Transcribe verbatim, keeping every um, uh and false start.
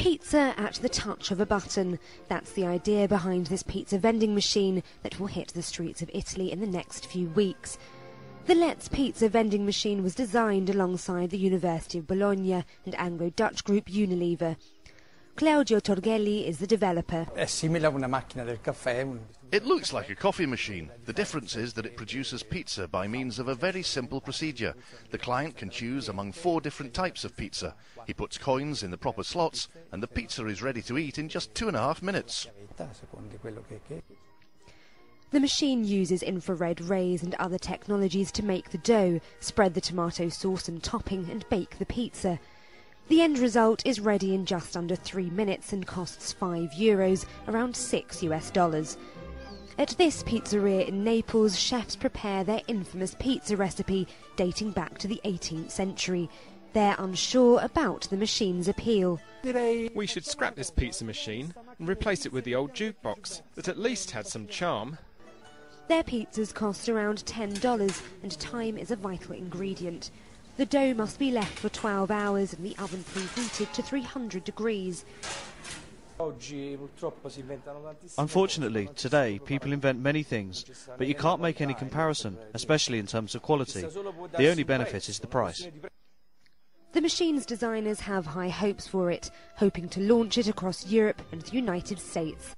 Pizza at the touch of a button. That's the idea behind this pizza vending machine that will hit the streets of Italy in the next few weeks. The Let's Pizza vending machine was designed alongside the University of Bologna and Anglo-Dutch group Unilever. Claudio Torgelli is the developer. It looks like a coffee machine. The difference is that it produces pizza by means of a very simple procedure. The client can choose among four different types of pizza. He puts coins in the proper slots, and the pizza is ready to eat in just two and a half minutes. The machine uses infrared rays and other technologies to make the dough, spread the tomato sauce and topping, and bake the pizza. The end result is ready in just under three minutes and costs five euros, around six US dollars. At this pizzeria in Naples, chefs prepare their infamous pizza recipe, dating back to the eighteenth century. They're unsure about the machine's appeal. We should scrap this pizza machine and replace it with the old jukebox that at least had some charm. Their pizzas cost around ten dollars, and time is a vital ingredient. The dough must be left for twelve hours and the oven preheated to three hundred degrees. Unfortunately, today people invent many things, but you can't make any comparison, especially in terms of quality. The only benefit is the price. The machine's designers have high hopes for it, hoping to launch it across Europe and the United States.